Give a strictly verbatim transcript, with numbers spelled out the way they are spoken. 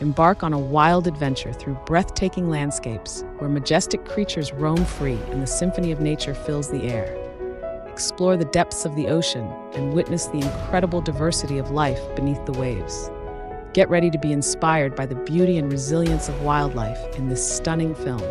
embark on a wild adventure through breathtaking landscapes where majestic creatures roam free and the symphony of nature fills the air. Explore the depths of the ocean and witness the incredible diversity of life beneath the waves. Get ready to be inspired by the beauty and resilience of wildlife in this stunning film.